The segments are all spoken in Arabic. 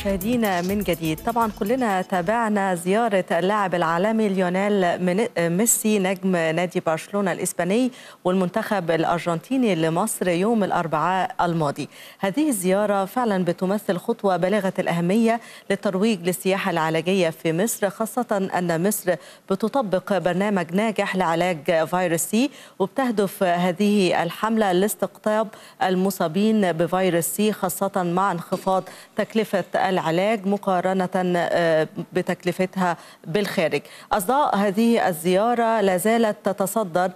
مشاهدينا من جديد. طبعا كلنا تابعنا زيارة اللاعب العالمي ليونيل ميسي نجم نادي برشلونة الإسباني والمنتخب الأرجنتيني لمصر يوم الأربعاء الماضي. هذه الزيارة فعلا بتمثل خطوة بالغة الأهمية للترويج للسياحة العلاجية في مصر، خاصة أن مصر بتطبق برنامج ناجح لعلاج فيروس سي، وبتهدف هذه الحملة لاستقطاب المصابين بفيروس سي، خاصة مع انخفاض تكلفة العلاج مقارنة بتكلفتها بالخارج. أصداء هذه الزيارة لا زالت تتصدر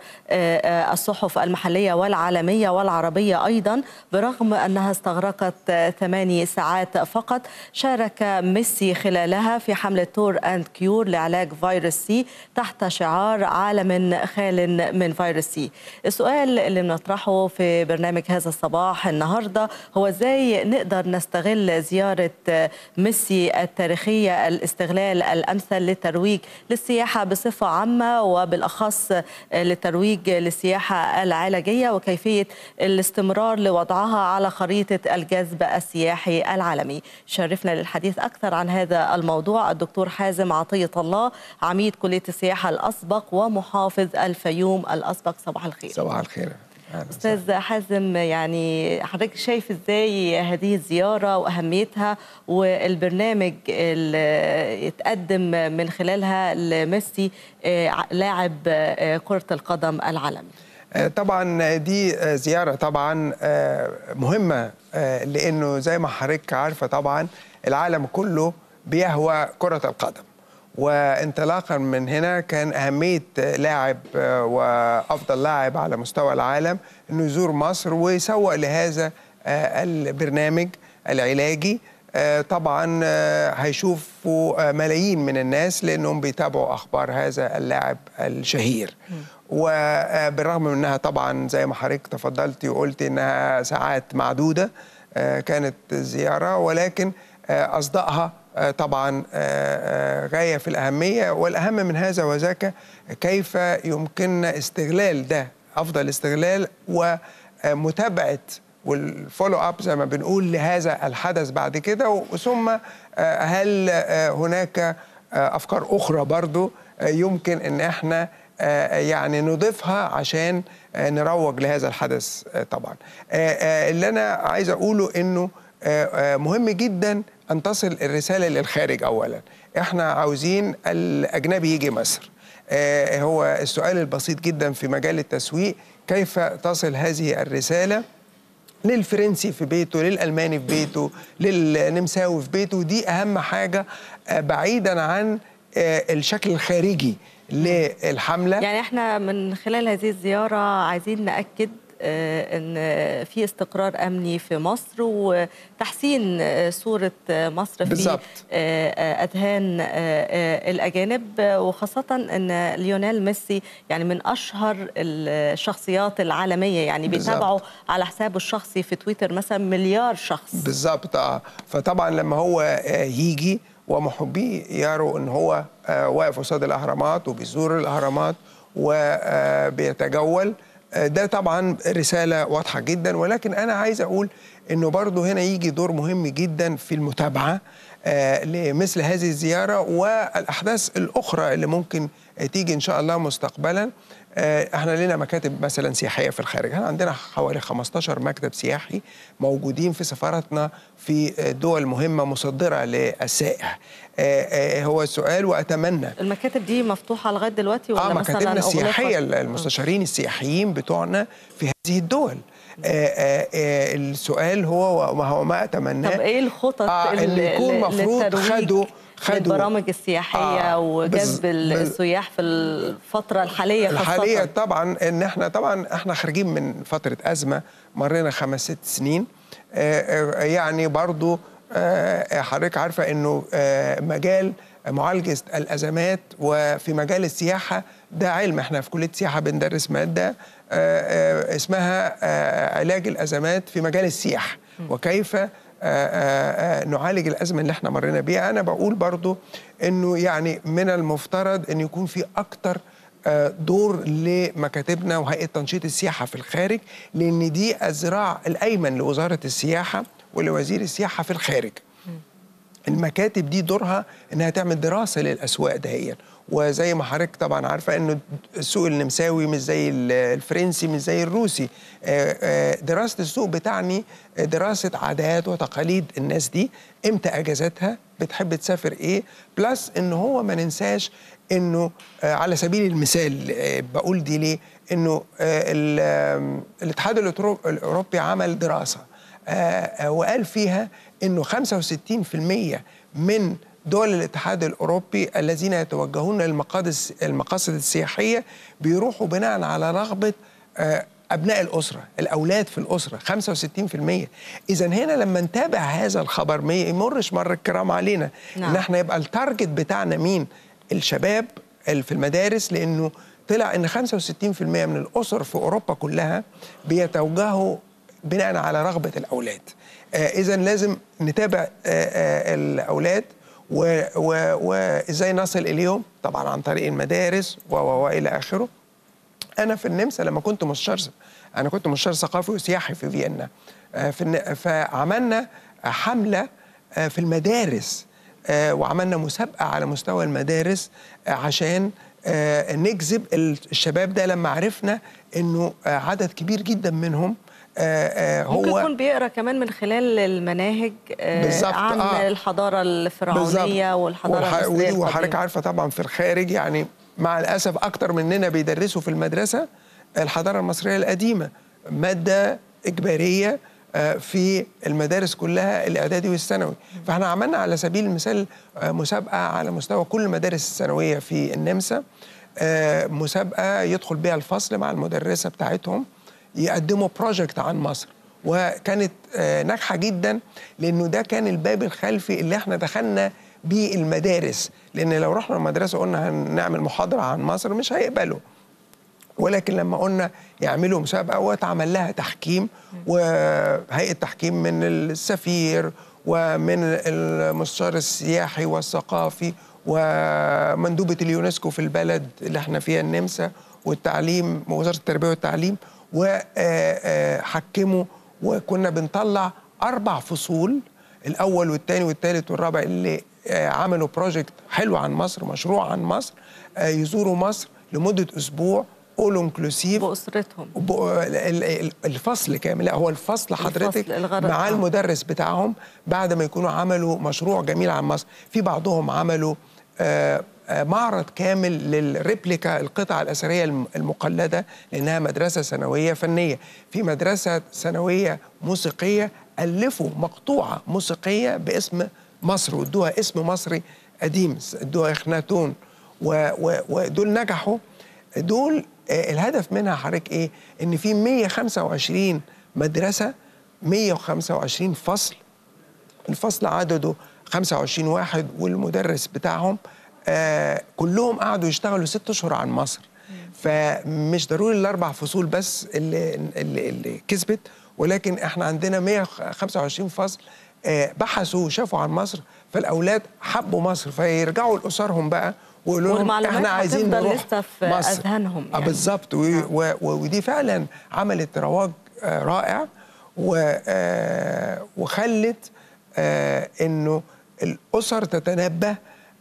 الصحف المحلية والعالمية والعربية أيضا، برغم أنها استغرقت 8 ساعات فقط. شارك ميسي خلالها في حملة تور أند كيور لعلاج فيروس سي تحت شعار عالم خال من فيروس سي. السؤال اللي بنطرحه في برنامج هذا الصباح النهاردة هو إزاي نقدر نستغل زيارة ميسي التاريخية الاستغلال الأمثل للترويج للسياحة بصفة عامة، وبالأخص للترويج للسياحة العلاجية، وكيفية الاستمرار لوضعها على خريطة الجذب السياحي العالمي. شرفنا للحديث أكثر عن هذا الموضوع الدكتور حازم عطية الله، عميد كلية السياحة الأسبق ومحافظ الفيوم الأسبق. صباح الخير. صباح الخير أستاذ حازم. يعني حضرتك شايف إزاي هذه الزيارة وأهميتها والبرنامج اللي اتقدم من خلالها لميسي لاعب كرة القدم العالمي؟ طبعا دي زيارة طبعا مهمة، لأنه زي ما حضرتك عارفة طبعا العالم كله بيهوى كرة القدم، وانطلاقا من هنا كان أهمية لاعب وأفضل لاعب على مستوى العالم أنه يزور مصر ويسوق لهذا البرنامج العلاجي. طبعا هيشوفوا ملايين من الناس لأنهم بيتابعوا أخبار هذا اللاعب الشهير، وبالرغم من أنها طبعا زي ما حضرتك تفضلتي وقلت أنها ساعات معدودة كانت الزيارة، ولكن أصدقها طبعا غاية في الأهمية. والأهم من هذا وذاك كيف يمكننا استغلال ده أفضل استغلال، ومتابعة والفولو أب زي ما بنقول لهذا الحدث بعد كده، ثم هل هناك أفكار أخرى برضو يمكن أن احنا يعني نضيفها عشان نروج لهذا الحدث. طبعا اللي أنا عايز أقوله أنه مهم جدا أن تصل الرسالة للخارج. أولا إحنا عاوزين الأجنبي يجي مصر، هو السؤال البسيط جدا في مجال التسويق كيف تصل هذه الرسالة للفرنسي في بيته، للألماني في بيته، للنمساوي في بيته. دي أهم حاجة بعيدا عن الشكل الخارجي للحملة. يعني إحنا من خلال هذه الزيارة عايزين نأكد أن في استقرار أمني في مصر وتحسين صورة مصر في أذهان الأجانب، وخاصة أن ليونيل ميسي يعني من أشهر الشخصيات العالمية، يعني بيتابعوا على حسابه الشخصي في تويتر مثلا 1 مليار شخص. بالظبط. فطبعا لما هو يجي ومحبيه يروا أن هو واقف قصاد الأهرامات وبيزور الأهرامات وبيتجول، ده طبعا رسالة واضحة جدا. ولكن أنا عايز أقول أنه برضو هنا يجي دور مهم جدا في المتابعة لمثل هذه الزيارة والأحداث الأخرى اللي ممكن تيجي إن شاء الله مستقبلا. احنا لنا مكاتب مثلا سياحية في الخارج، عندنا حوالي 15 مكتب سياحي موجودين في سفارتنا في دول مهمة مصدرة للسائح. هو السؤال وأتمنى المكاتب دي مفتوحة لغاية دلوقتي ولا مثلا مكاتبنا السياحية المستشارين السياحيين بتوعنا في هذه الدول. السؤال هو ما أتمنى. طب إيه الخطط اللي يكون مفروض خدوا البرامج السياحية وجذب السياح في الفترة الحالية طبعا إن احنا خارجين من فترة أزمة مرينا 5 6 سنين. يعني برضو حضرتك عارفة إنه مجال معالجة الأزمات وفي مجال السياحة ده علم. احنا في كلية السياحة بندرس مادة اسمها علاج الأزمات في مجال السياحة وكيف نعالج الأزمة اللي احنا مرينا بيها. أنا بقول برضو أنه يعني من المفترض أن يكون في أكتر دور لمكاتبنا وهيئة تنشيط السياحة في الخارج، لأن دي الذراع الأيمن لوزارة السياحة ولوزير السياحة في الخارج. المكاتب دي دورها انها تعمل دراسه للاسواق دهيا، وزي ما حضرتك طبعا عارفه انه السوق النمساوي مش زي الفرنسي مش زي الروسي. دراسه السوق بتعني دراسه عادات وتقاليد الناس دي، امتى اجازاتها، بتحب تسافر ايه، بلس ان هو ما ننساش انه على سبيل المثال بقول دي ليه، انه الاتحاد الاوروبي عمل دراسه وقال فيها انه 65% من دول الاتحاد الاوروبي الذين يتوجهون المقاصد السياحيه بيروحوا بناء على رغبه ابناء الاسره، الاولاد في الاسره، 65%. اذا هنا لما نتابع هذا الخبر ما يمرش مر الكرام علينا. نعم. ان احنا يبقى التارجت بتاعنا مين؟ الشباب في المدارس، لانه طلع ان 65% من الاسر في اوروبا كلها بيتوجهوا بناء على رغبه الاولاد. اذا لازم نتابع الاولاد وازاي نصل اليهم، طبعا عن طريق المدارس والى اخره. انا في النمسا لما كنت مستشار، انا كنت مستشار ثقافي وسياحي في فيينا، فعملنا حمله في المدارس وعملنا مسابقه على مستوى المدارس عشان نجذب الشباب ده، لما عرفنا انه عدد كبير جدا منهم هو ممكن يكون بيقرا كمان من خلال المناهج عن الحضاره الفرعونيه والحضاره المصريه. وحضرتك عارفه طبعا في الخارج يعني مع الاسف اكتر مننا بيدرسوا في المدرسه الحضاره المصريه القديمه، ماده اجباريه في المدارس كلها الاعدادي والثانوي. فاحنا عملنا على سبيل المثال مسابقه على مستوى كل المدارس الثانويه في النمسا، مسابقه يدخل بها الفصل مع المدرسه بتاعتهم يقدموا بروجكت عن مصر، وكانت ناجحه جدا، لانه ده كان الباب الخلفي اللي احنا دخلنا بيه المدارس، لان لو رحنا المدرسه قلنا هنعمل محاضره عن مصر مش هيقبلوا، ولكن لما قلنا يعملوا مسابقه واتعمل لها تحكيم وهيئه تحكيم من السفير ومن المستشار السياحي والثقافي ومندوبه اليونسكو في البلد اللي احنا فيها النمسا والتعليم، ووزاره التربيه والتعليم، وحكموا، وكنا بنطلع 4 فصول، الاول والثاني والثالث والرابع، اللي عملوا بروجكت حلو عن مصر، مشروع عن مصر، يزوروا مصر لمده اسبوع اول انكلوسيف باسرتهم، الفصل كامل، لا هو الفصل حضرتك مع المدرس بتاعهم، بعد ما يكونوا عملوا مشروع جميل عن مصر. في بعضهم عملوا معرض كامل للريبليكا، القطع الأثرية المقلدة، لأنها مدرسة ثانوية فنية. في مدرسة ثانوية موسيقية ألفوا مقطوعة موسيقية باسم مصر وادوها اسم مصري قديم، ادوها أخناتون، ودول نجحوا. دول الهدف منها حضرتك إيه؟ إن في 125 مدرسة، 125 فصل، الفصل عدده 25 واحد والمدرس بتاعهم، كلهم قعدوا يشتغلوا 6 أشهر عن مصر. فمش ضروري ال4 فصول بس اللي كسبت، ولكن احنا عندنا 125 فصل بحثوا وشافوا عن مصر، فالاولاد حبوا مصر، فيرجعوا لاسرهم بقى ويقولوا لهم احنا عايزين نروح مصر. يعني. بالظبط، ودي فعلا عملت رواج رائع، وخلت انه الاسر تتنبه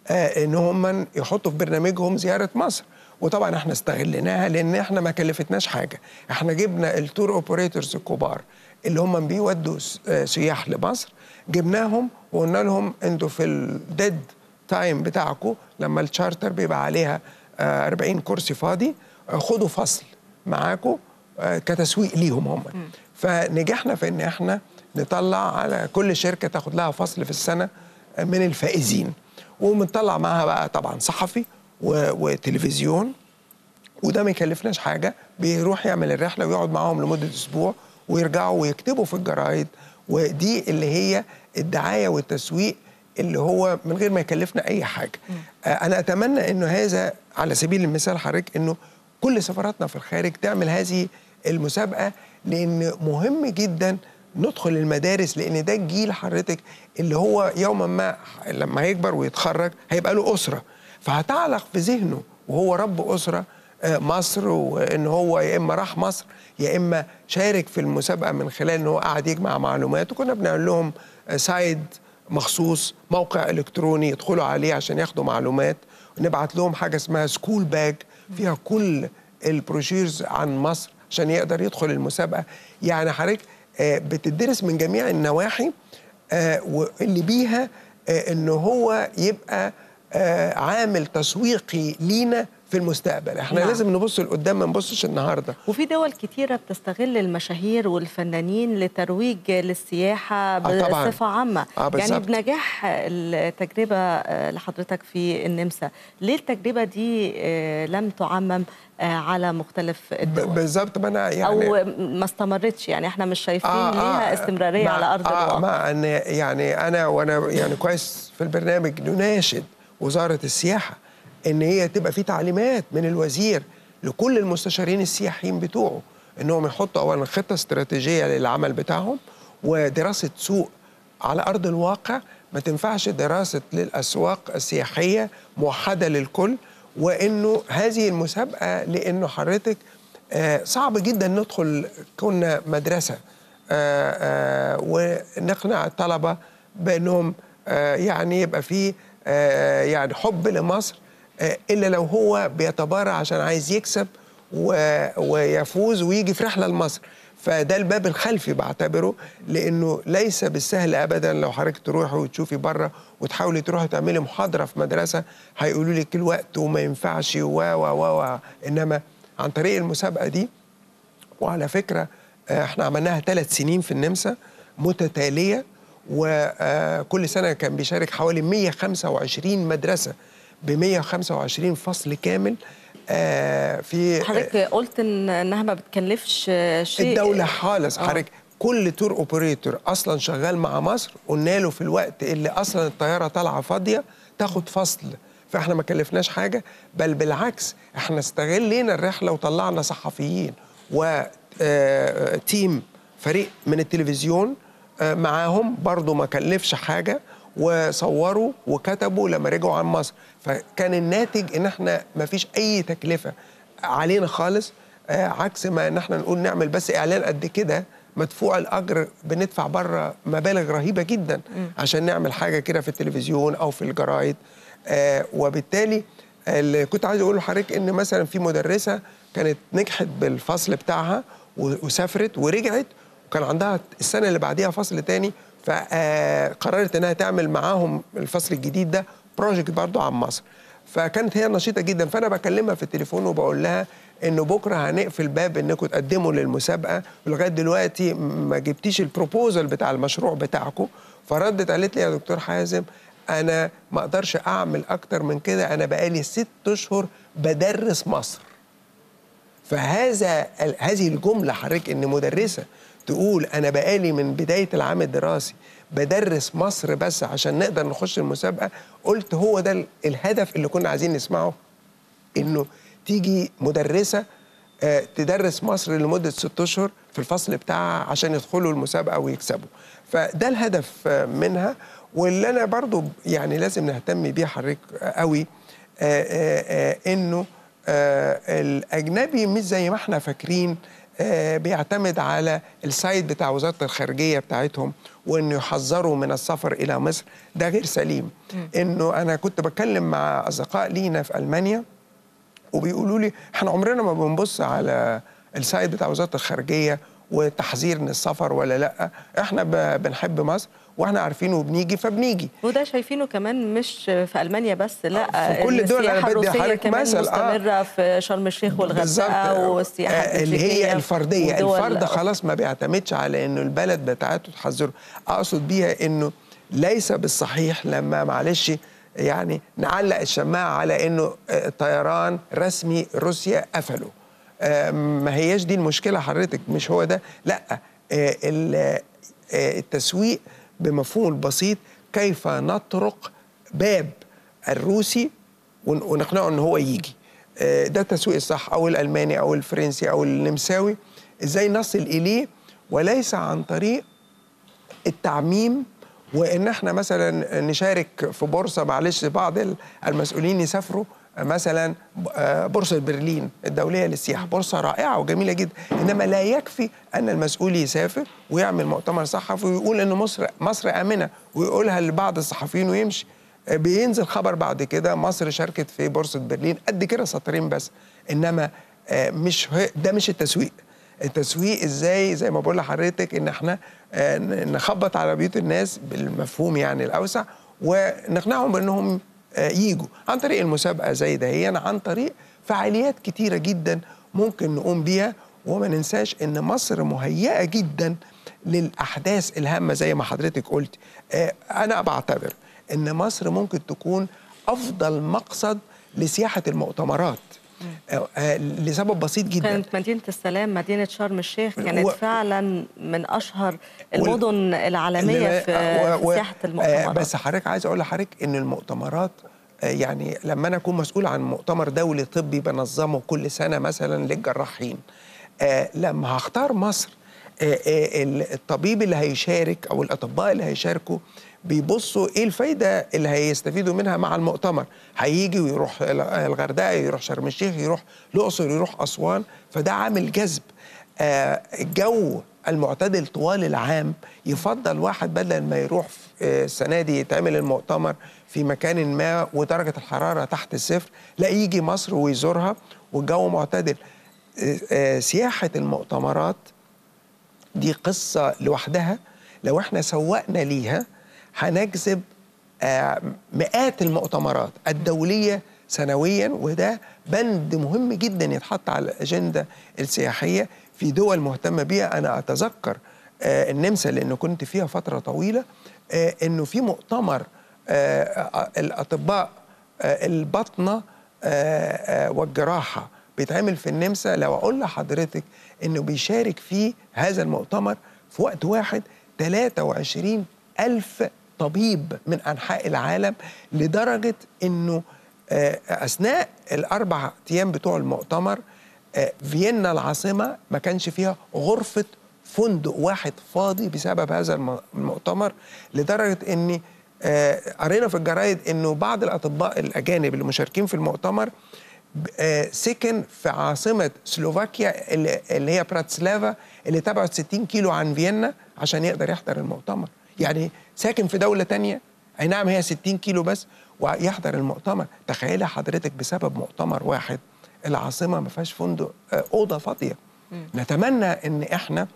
ان هم يحطوا في برنامجهم زياره مصر. وطبعا احنا استغلناها، لان احنا ما كلفتناش حاجه، احنا جبنا التور اوبريتورز الكبار اللي هم بيودوا سياح لمصر، جبناهم وقلنا لهم انتوا في الديد تايم بتاعكم، لما التشارتر بيبقى عليها 40 كرسي فاضي، خدوا فصل معاكم كتسويق ليهم هم. فنجحنا في ان احنا نطلع على كل شركه تاخد لها فصل في السنه من الفائزين، وبنطلع معاها بقى طبعا صحفي وتلفزيون، وده ما يكلفناش حاجه، بيروح يعمل الرحله ويقعد معاهم لمده اسبوع ويرجعوا ويكتبوا في الجرايد، ودي اللي هي الدعايه والتسويق اللي هو من غير ما يكلفنا اي حاجه. انا اتمنى انه هذا على سبيل المثال حضرتك انه كل سفاراتنا في الخارج تعمل هذه المسابقه، لان مهم جدا ندخل المدارس، لان ده الجيل حضرتك اللي هو يوما ما لما هيكبر ويتخرج هيبقى له اسره، فهتعلق في ذهنه وهو رب اسره مصر، وان هو يا اما راح مصر يا اما شارك في المسابقه من خلال ان هو قاعد يجمع معلومات. وكنا بنقول لهم سايد مخصوص، موقع إلكتروني يدخلوا عليه عشان ياخدوا معلومات، ونبعت لهم حاجة اسمها سكول باج فيها كل البروشيرز عن مصر عشان يقدر يدخل المسابقة. يعني حضرتك بتدرس من جميع النواحي، واللي بيها إن هو يبقى عامل تسويقي لينا في المستقبل. احنا نعم. لازم نبص لقدام، ما نبصش النهارده. وفي دول كتيره بتستغل المشاهير والفنانين لترويج للسياحه بصفه عامه. يعني بنجاح التجربه لحضرتك في النمسا، ليه التجربه دي لم تعمم على مختلف الدول؟ بالظبط، ما انا يعني او ما استمرتش، يعني احنا مش شايفين ليها استمراريه على ارض الواقع. مع ان يعني وانا يعني كويس في البرنامج نناشد وزاره السياحه إن هي تبقى في تعليمات من الوزير لكل المستشارين السياحيين بتوعه، إنهم يحطوا أولاً خطة استراتيجية للعمل بتاعهم ودراسة سوق على أرض الواقع. ما تنفعش دراسة للأسواق السياحية موحدة للكل، وإنه هذه المسابقة لأنه حضرتك صعب جداً ندخل كنا مدرسة ونقنع الطلبة بأنهم يعني يبقى فيه يعني حب لمصر، إلا لو هو بيتبارى عشان عايز يكسب ويفوز ويجي في رحلة لمصر. فده الباب الخلفي بعتبره، لأنه ليس بالسهل أبدا. لو حضرتك تروحي وتشوفي بره وتحاولي تروحي تعملي محاضرة في مدرسة هيقولوا لك الوقت وما ينفعش و إنما عن طريق المسابقة دي. وعلى فكرة احنا عملناها 3 سنين في النمسا متتالية، وكل سنة كان بيشارك حوالي 125 مدرسة ب 125 فصل كامل. في حضرتك قلت انها ما بتكلفش شيء الدوله خالص. حضرتك كل تور اوبريتور اصلا شغال مع مصر، قلنا له في الوقت اللي اصلا الطياره طالعه فاضيه تاخد فصل، فاحنا ما كلفناش حاجه، بل بالعكس احنا استغلينا الرحله وطلعنا صحفيين وتيم فريق من التلفزيون معاهم، برضو ما كلفش حاجه، وصوروا وكتبوا لما رجعوا عن مصر. فكان الناتج ان احنا ما فيش اي تكلفه علينا خالص، عكس ما ان احنا نقول نعمل بس اعلان قد كده مدفوع الاجر، بندفع بره مبالغ رهيبه جدا عشان نعمل حاجه كده في التلفزيون او في الجرايد. وبالتالي اللي كنت عايز اقوله لحضرتك ان مثلا في مدرسه كانت نجحت بالفصل بتاعها وسافرت ورجعت، وكان عندها السنه اللي بعديها فصل تاني، فقررت انها تعمل معاهم الفصل الجديد ده بروجكت برضو عن مصر. فكانت هي نشيطه جدا، فانا بكلمها في التليفون وبقول لها انه بكره هنقفل باب انكم تقدموا للمسابقه، ولغايه دلوقتي ما جبتيش البروبوزل بتاع المشروع بتاعكم. فردت قالت لي يا دكتور حازم انا ما اقدرش اعمل اكتر من كده، انا بقالي 6 أشهر بدرس مصر. فهذا هذه الجمله حضرتك، ان مدرسه تقول أنا بقالي من بداية العام الدراسي بدرس مصر بس عشان نقدر نخش المسابقة، قلت هو ده الهدف اللي كنا عايزين نسمعه، إنه تيجي مدرسة تدرس مصر لمدة 6 أشهر في الفصل بتاعها عشان يدخلوا المسابقة ويكسبوا. فده الهدف منها. واللي أنا برضو يعني لازم نهتم بيه حضرتك قوي، إنه الأجنبي مش زي ما احنا فاكرين بيعتمد على السايد بتاع وزارة الخارجية بتاعتهم، وإنه يحذروا من السفر إلى مصر. ده غير سليم. إنه أنا كنت بتكلم مع أصدقاء لينا في ألمانيا وبيقولوا لي إحنا عمرنا ما بنبص على السايد بتاع وزارة الخارجية وتحذير من السفر ولا لأ، إحنا بنحب مصر واحنا عارفينه وبنيجي فبنيجي. وده شايفينه كمان مش في المانيا بس، لا في كل الدول. انا بدي حضرتك مثل مستمره في شرم الشيخ والغردقه والسياحه اللي هي الفرديه. الفرد خلاص ما بيعتمدش على انه البلد بتاعته تحذره. اقصد بيها انه ليس بالصحيح لما معلش يعني نعلق الشماعه على انه الطيران رسمي روسيا قفله. ما هياش دي المشكله حضرتك، مش هو ده. لا، التسويق بمفهوم بسيط، كيف نطرق باب الروسي ونقنعه ان هو يجي. ده التسويق الصح، او الالماني او الفرنسي او النمساوي. ازاي نصل اليه، وليس عن طريق التعميم وان احنا مثلا نشارك في بورصه. معلش بعض المسؤولين يسافروا مثلا بورصة برلين الدولية للسياحة، بورصة رائعة وجميلة جدا، إنما لا يكفي أن المسؤول يسافر ويعمل مؤتمر صحفي ويقول إن مصر آمنة ويقولها لبعض الصحفيين ويمشي. بينزل خبر بعد كده مصر شاركت في بورصة برلين قد كده سطرين بس، إنما مش ده مش التسويق. التسويق ازاي؟ زي ما بقول لحضرتك ان احنا نخبط على بيوت الناس بالمفهوم يعني الاوسع ونقنعهم بانهم ييجوا عن طريق المسابقه زي ده هي، عن طريق فعاليات كتيره جدا ممكن نقوم بيها. وما ننساش ان مصر مهيئه جدا للاحداث الهامه زي ما حضرتك قلت. انا بعتبر ان مصر ممكن تكون افضل مقصد لسياحه المؤتمرات لسبب بسيط جدا. كانت مدينة السلام، مدينة شرم الشيخ، كانت فعلا من أشهر المدن العالمية في سياحة المؤتمرات. بس حضرتك عايز أقول لحضرتك إن المؤتمرات يعني لما أنا أكون مسؤول عن مؤتمر دولي طبي بنظمه كل سنة مثلا للجراحين، لما هختار مصر الطبيب اللي هيشارك أو الأطباء اللي هيشاركوا بيبصوا ايه الفايده اللي هيستفيدوا منها مع المؤتمر. هيجي ويروح الغردقه، يروح شرم الشيخ، يروح الاقصر، يروح اسوان، فده عامل جذب. الجو المعتدل طوال العام يفضل واحد بدل ما يروح السنه دي يتعمل المؤتمر في مكان ما ودرجه الحراره تحت الصفر، لا يجي مصر ويزورها والجو معتدل. سياحه المؤتمرات دي قصه لوحدها، لو احنا سوقنا ليها هنجذب مئات المؤتمرات الدولية سنويا، وده بند مهم جدا يتحط على الأجندة السياحية في دول مهتمة بيها. أنا أتذكر النمسا لأنه كنت فيها فترة طويلة، أنه في مؤتمر الأطباء البطنة والجراحة بيتعمل في النمسا. لو أقول لحضرتك أنه بيشارك في هذا المؤتمر في وقت واحد 23,000 طبيب من أنحاء العالم، لدرجة أنه أثناء الأربع أيام بتوع المؤتمر فيينا العاصمة ما كانش فيها غرفة فندق واحد فاضي بسبب هذا المؤتمر، لدرجة أن قرينا في الجرايد أنه بعض الأطباء الأجانب المشاركين في المؤتمر سكن في عاصمة سلوفاكيا اللي هي براتسلافا اللي تبعد 60 كيلو عن فيينا عشان يقدر يحضر المؤتمر. يعني ساكن في دولة تانية، أي نعم هي 60 كيلو بس، ويحضر المؤتمر. تخيلي حضرتك بسبب مؤتمر واحد العاصمة ما فيهاش فندق، أوضة فاضية. نتمنى إن إحنا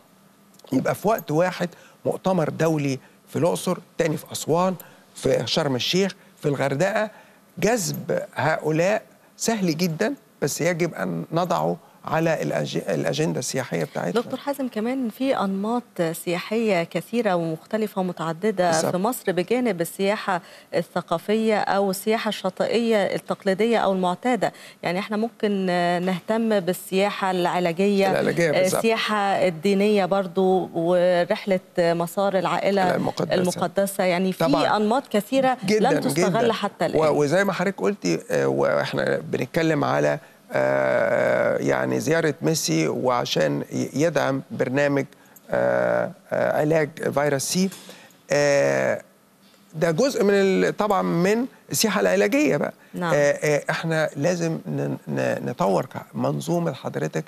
يبقى في وقت واحد مؤتمر دولي في الأقصر، تاني في أسوان، في شرم الشيخ، في الغردقة. جذب هؤلاء سهل جدا، بس يجب أن نضعه على الأجندة السياحية بتاعتنا. دكتور حازم، كمان في أنماط سياحية كثيرة ومختلفة ومتعددة في مصر بجانب السياحة الثقافية أو السياحة الشاطئية التقليدية أو المعتادة. يعني احنا ممكن نهتم بالسياحة العلاجية، السياحة الدينية برضو، ورحلة مسار العائلة المقدسة. يعني في أنماط كثيرة جداً لم تستغل جداً حتى الآن. وزي ما حضرتك قلتي واحنا بنتكلم على يعني زيارة ميسي وعشان يدعم برنامج علاج فيروس سي، ده جزء من طبعا من السياحة العلاجية بقى. نعم. احنا لازم نطور منظومة حضرتك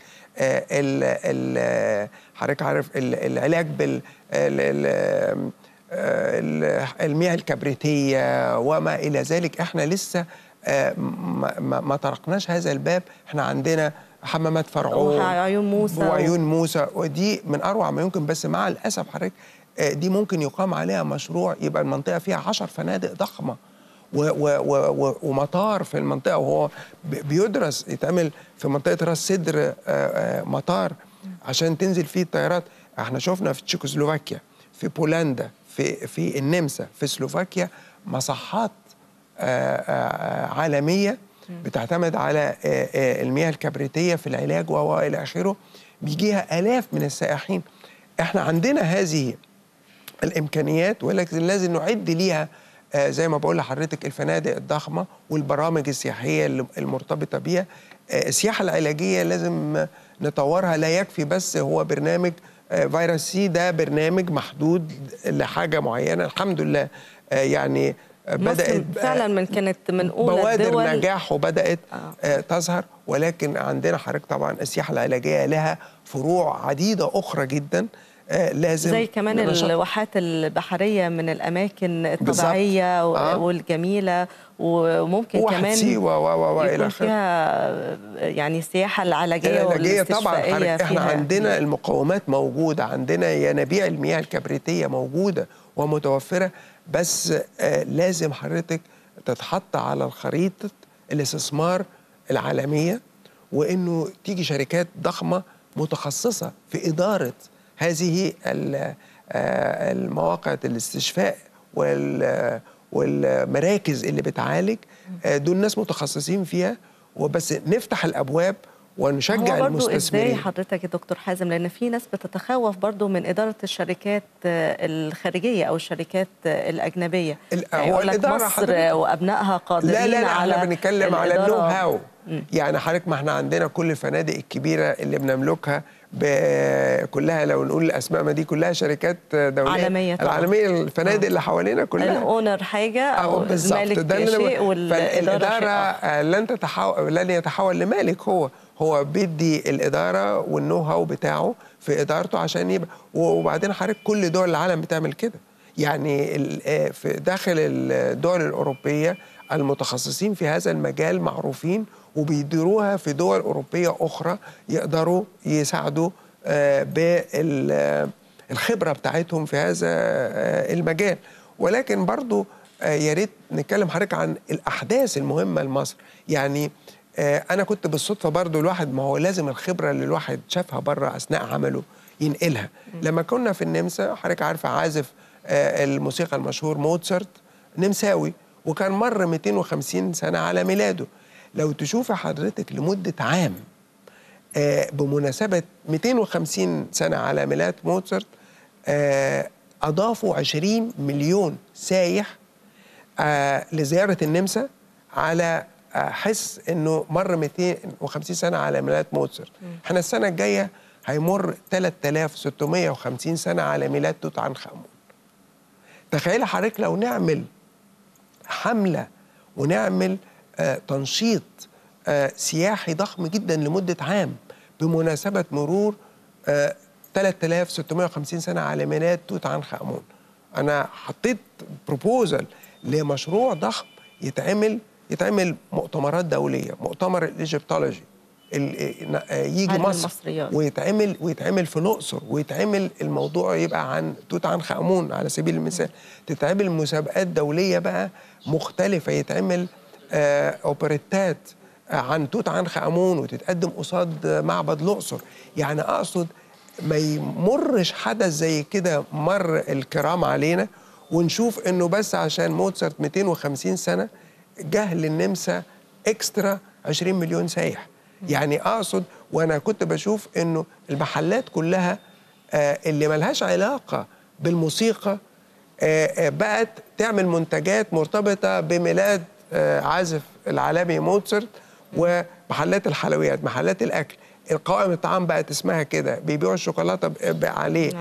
حضرتك عارف العلاج بال المياه الكبريتية وما إلى ذلك. احنا لسه ما طرقناش هذا الباب. احنا عندنا حمامات فرعون وعيون موسى ودي من اروع ما يمكن، بس مع الاسف حضرتك دي ممكن يقام عليها مشروع يبقى المنطقه فيها 10 فنادق ضخمه ومطار في المنطقه، وهو بيدرس يتعمل في منطقه راس سدر مطار عشان تنزل فيه الطيارات. احنا شفنا في تشيكوسلوفاكيا، في بولندا، في النمسا، في سلوفاكيا مصحات عالمية بتعتمد على المياه الكبريتية في العلاج وإلى آخره، بيجيها آلاف من السائحين. احنا عندنا هذه الإمكانيات، ولكن لازم نعد ليها زي ما بقول لحضرتك الفنادق الضخمة والبرامج السياحية المرتبطة بيها. السياحة العلاجية لازم نطورها، لا يكفي بس هو برنامج فيروس سي، ده برنامج محدود لحاجة معينة. الحمد لله يعني بدأت فعلا من كانت من أولى بوادر الدول نجاح وبدأت تظهر. ولكن عندنا حضرتك طبعا السياحة العلاجية لها فروع عديدة أخرى جدا لازم زي كمان الواحات البحرية من الأماكن الطبيعية والجميلة وممكن كمان يكون فيها يعني السياحة العلاجية والاستشفائية. طبعا احنا عندنا المقومات موجودة، عندنا ينابيع المياه الكبريتية موجودة ومتوفرة، بس لازم حضرتك تتحط على الخريطة الاستثمار العالمية، وإنه تيجي شركات ضخمة متخصصة في إدارة هذه المواقع الاستشفاء والمراكز اللي بتعالج. دول ناس متخصصين فيها، وبس نفتح الأبواب ونشجع برضو المستثمرين. ازاي حضرتك يا دكتور حازم، لان في ناس بتتخوف برضو من اداره الشركات الخارجيه او الشركات الاجنبيه، يقول لك مصر وابنائها قادرين على لا احنا بنتكلم على النو هاو. يعني حضرتك ما احنا عندنا كل الفنادق الكبيره اللي بنملكها كلها، لو نقول الاسماء ما دي كلها شركات دوليه عالميه طبعا. العالميه الفنادق اللي حوالينا كلها الاونر حاجه او المالك شيء، والاداره لن يتحول لمالك، هو بيدي الاداره والنو هاو بتاعه في ادارته عشان يبقى. وبعدين حضرتك كل دول العالم بتعمل كده، يعني في داخل الدول الاوروبيه المتخصصين في هذا المجال معروفين وبيديروها في دول أوروبية أخرى، يقدروا يساعدوا بالخبرة بتاعتهم في هذا المجال. ولكن برضو يا ريت نتكلم حضرتك عن الأحداث المهمة لمصر. يعني أنا كنت بالصدفة برضو، الواحد ما هو لازم الخبرة اللي الواحد شافها بره أثناء عمله ينقلها. لما كنا في النمسا حضرتك عارفة عازف الموسيقى المشهور موتسارت نمساوي، وكان مر 250 سنة على ميلاده. لو تشوف حضرتك لمدة عام بمناسبة 250 سنة على ميلاد موتسارت، أضافوا 20 مليون سايح لزيارة النمسا على حس أنه مر 250 سنة على ميلاد موتسارت. احنا السنة الجاية هيمر 3650 سنة على ميلاد توت عنخ آمون. تخيل حضرتك لو نعمل حملة ونعمل تنشيط سياحي ضخم جدا لمدة عام بمناسبة مرور 3650 سنة على ميلاد توت عنخ آمون. أنا حطيت بروبوزل لمشروع ضخم يتعمل مؤتمرات دولية، مؤتمر الإيجيبتولوجي يجي مصر ويتعمل في الأقصر، ويتعمل الموضوع يبقى عن توت عنخ آمون على سبيل المثال. تتعمل مسابقات دولية بقى مختلفة، يتعمل أوبريتات عن توت عنخ آمون وتتقدم قصاد معبد الأقصر. يعني أقصد ما يمرش حدث زي كده مر الكرام علينا، ونشوف إنه بس عشان موتسارت 250 سنة جه للنمسا إكسترا 20 مليون سايح. يعني أقصد، وأنا كنت بشوف إنه المحلات كلها اللي ملهاش علاقة بالموسيقى بقت تعمل منتجات مرتبطة بميلاد عازف العالمي موتسارت، ومحلات الحلويات، محلات الاكل، القوائم الطعام بقت اسمها كده، بيبيعوا الشوكولاته عليه،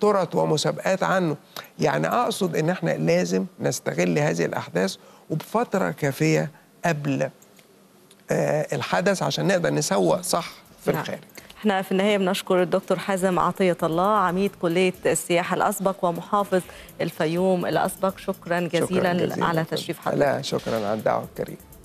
ترط ومسابقات عنه. يعني اقصد ان احنا لازم نستغل هذه الاحداث وبفتره كافيه قبل الحدث عشان نقدر نسوق صح في الخارج. احنا في النهايه بنشكر الدكتور حازم عطيه الله، عميد كليه السياحه الاسبق ومحافظ الفيوم الاسبق. شكرا جزيلا على تشريف حضرتك. شكرا على الدعوه الكريمه.